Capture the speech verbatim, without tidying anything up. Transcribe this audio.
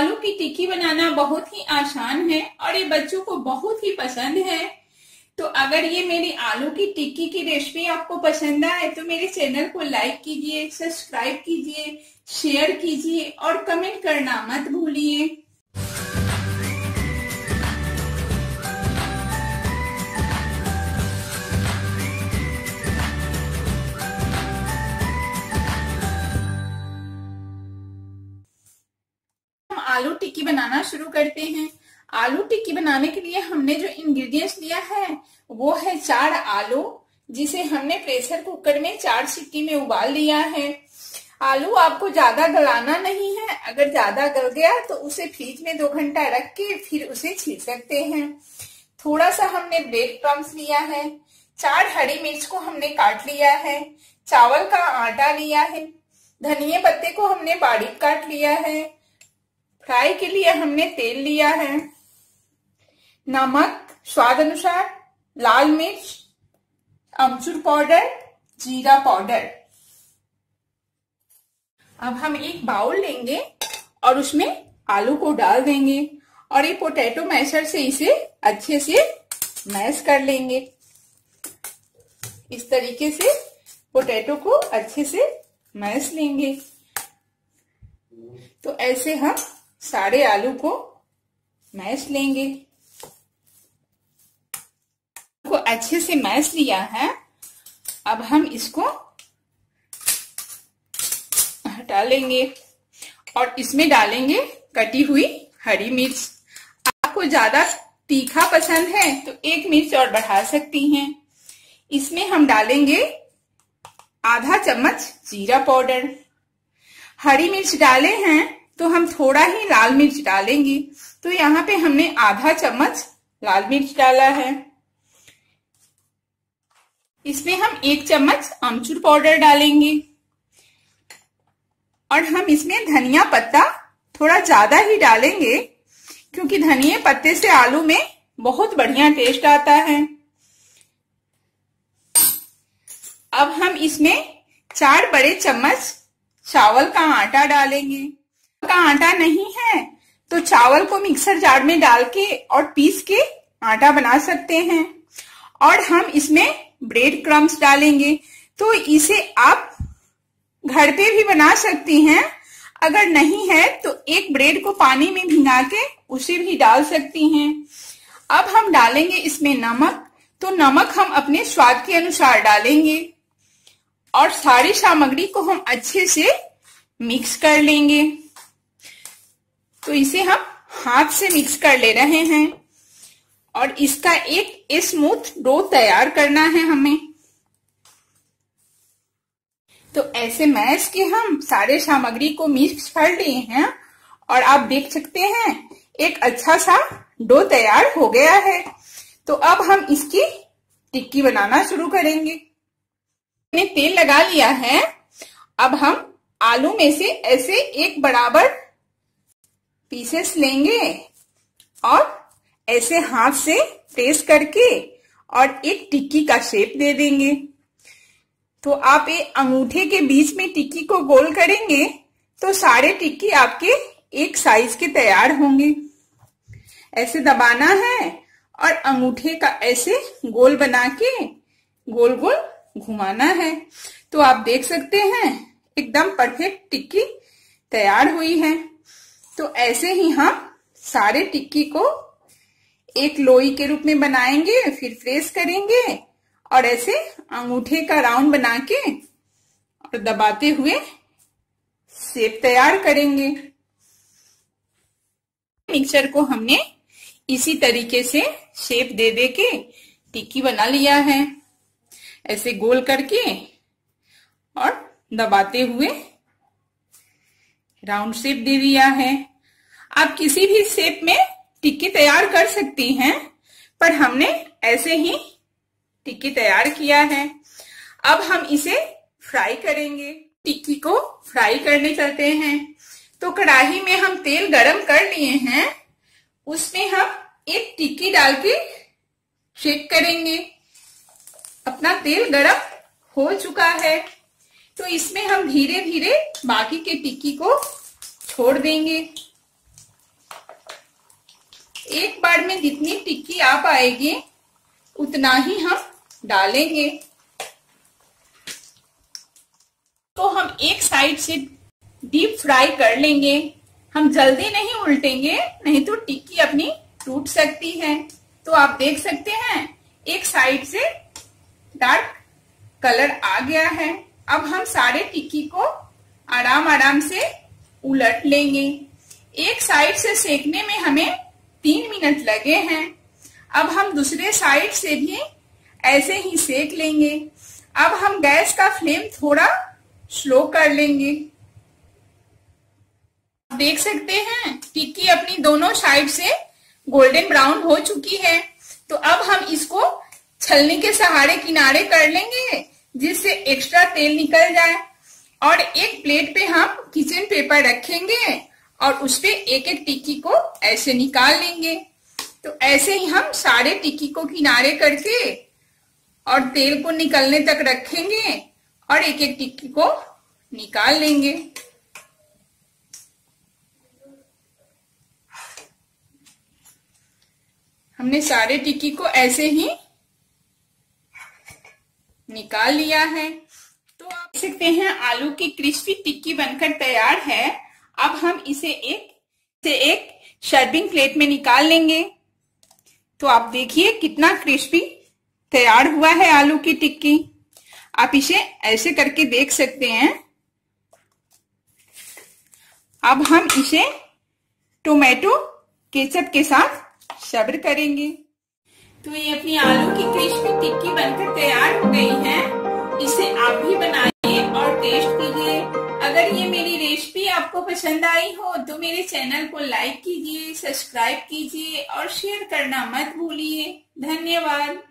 आलू की टिक्की बनाना बहुत ही आसान है और ये बच्चों को बहुत ही पसंद है। तो अगर ये मेरी आलू की टिक्की की रेसिपी आपको पसंद आए तो मेरे चैनल को लाइक कीजिए, सब्सक्राइब कीजिए, शेयर कीजिए और कमेंट करना मत भूलिए। आलू टिक्की बनाना शुरू करते हैं। आलू टिक्की बनाने के लिए हमने जो इंग्रेडिएंट्स लिया है वो है चार आलू, जिसे हमने प्रेशर कुकर में चार सीटी में उबाल लिया है। आलू आपको ज्यादा गलाना नहीं है, अगर ज्यादा गल गया तो उसे फ्रिज में दो घंटा रख के फिर उसे छील सकते हैं। थोड़ा सा हमने ब्रेड क्रम्स लिया है, चार हरी मिर्च को हमने काट लिया है, चावल का आटा लिया है, धनिया पत्ते को हमने बारीक काट लिया है, फ्राई के लिए हमने तेल लिया है, नमक स्वाद अनुसार, लाल मिर्च, अमचूर पाउडर, जीरा पाउडर। अब हम एक बाउल लेंगे और उसमें आलू को डाल देंगे और ये पोटैटो मैशर से इसे अच्छे से मैश कर लेंगे। इस तरीके से पोटैटो को अच्छे से मैश लेंगे। तो ऐसे हम सारे आलू को मैश लेंगे। को अच्छे से मैश लिया है। अब हम इसको हटा लेंगे और इसमें डालेंगे कटी हुई हरी मिर्च। आपको ज्यादा तीखा पसंद है तो एक मिर्च और बढ़ा सकती हैं। इसमें हम डालेंगे आधा चम्मच जीरा पाउडर। हरी मिर्च डाले हैं तो हम थोड़ा ही लाल मिर्च डालेंगे, तो यहाँ पे हमने आधा चम्मच लाल मिर्च डाला है। इसमें हम एक चम्मच अमचूर पाउडर डालेंगे और हम इसमें धनिया पत्ता थोड़ा ज्यादा ही डालेंगे, क्योंकि धनिया पत्ते से आलू में बहुत बढ़िया टेस्ट आता है। अब हम इसमें चार बड़े चम्मच चावल का आटा डालेंगे। का आटा नहीं है तो चावल को मिक्सर जार में डाल के और पीस के आटा बना सकते हैं। और हम इसमें ब्रेड क्रम्स डालेंगे, तो इसे आप घर पे भी बना सकती हैं। अगर नहीं है तो एक ब्रेड को पानी में भिगा के उसे भी डाल सकती हैं। अब हम डालेंगे इसमें नमक, तो नमक हम अपने स्वाद के अनुसार डालेंगे और सारी सामग्री को हम अच्छे से मिक्स कर लेंगे। तो इसे हम हाथ से मिक्स कर ले रहे हैं और इसका एक स्मूथ डो तैयार करना है हमें। तो ऐसे मैश के हम सारे सामग्री को मिक्स कर लिए हैं और आप देख सकते हैं एक अच्छा सा डो तैयार हो गया है। तो अब हम इसकी टिक्की बनाना शुरू करेंगे। हमने तेल लगा लिया है। अब हम आलू में से ऐसे एक बराबर पीसेस लेंगे और ऐसे हाथ से प्रेस करके और एक टिक्की का शेप दे देंगे। तो आप एक अंगूठे के बीच में टिक्की को गोल करेंगे तो सारे टिक्की आपके एक साइज के तैयार होंगे। ऐसे दबाना है और अंगूठे का ऐसे गोल बना के गोल गोल घुमाना है। तो आप देख सकते हैं एकदम परफेक्ट टिक्की तैयार हुई है। तो ऐसे ही हम सारे टिक्की को एक लोई के रूप में बनाएंगे, फिर प्रेस करेंगे और ऐसे अंगूठे का राउंड बना के और दबाते हुए शेप तैयार करेंगे। मिक्सचर को हमने इसी तरीके से शेप दे दे के टिक्की बना लिया है। ऐसे गोल करके और दबाते हुए राउंड शेप दे दिया है। आप किसी भी शेप में टिक्की तैयार कर सकती हैं, पर हमने ऐसे ही टिक्की तैयार किया है। अब हम इसे फ्राई करेंगे। टिक्की को फ्राई करने चलते हैं। तो कढ़ाई में हम तेल गरम कर लिए हैं, उसमें हम एक टिक्की डाल के चेक करेंगे। अपना तेल गरम हो चुका है, तो इसमें हम धीरे धीरे बाकी के टिक्की को छोड़ देंगे। एक बार में जितनी टिक्की आ पाएगी उतना ही हम डालेंगे। तो हम एक साइड से डीप फ्राई कर लेंगे, हम जल्दी नहीं उल्टेंगे नहीं तो टिक्की अपनी टूट सकती है। तो आप देख सकते हैं एक साइड से डार्क कलर आ गया है। अब हम सारे टिक्की को आराम आराम से उलट लेंगे। एक साइड से सेकने में हमें तीन मिनट लगे हैं। अब हम दूसरे साइड से भी ऐसे ही सेक लेंगे। अब हम गैस का फ्लेम थोड़ा स्लो कर लेंगे। आप देख सकते हैं टिक्की अपनी दोनों साइड से गोल्डन ब्राउन हो चुकी है। तो अब हम इसको छलनी के सहारे किनारे कर लेंगे जिससे एक्स्ट्रा तेल निकल जाए। और एक प्लेट पे हम किचन पेपर रखेंगे और उसपे एक एक टिक्की को ऐसे निकाल लेंगे। तो ऐसे ही हम सारे टिक्की को किनारे करके और तेल को निकलने तक रखेंगे और एक एक टिक्की को निकाल लेंगे। हमने सारे टिक्की को ऐसे ही निकाल लिया है। तो आप देख सकते हैं आलू की क्रिस्पी टिक्की बनकर तैयार है। अब हम इसे एक से एक सर्विंग प्लेट में निकाल लेंगे। तो आप देखिए कितना क्रिस्पी तैयार हुआ है आलू की टिक्की। आप इसे ऐसे करके देख सकते हैं। अब हम इसे टोमेटो केचप के साथ सर्व करेंगे। तो ये अपनी आलू की क्रिस्पी टिक्की बनकर तैयार हो गई है। इसे आप भी बनाइए और टेस्ट कीजिए। अगर ये मेरी रेसिपी आपको पसंद आई हो तो मेरे चैनल को लाइक कीजिए, सब्सक्राइब कीजिए और शेयर करना मत भूलिए। धन्यवाद।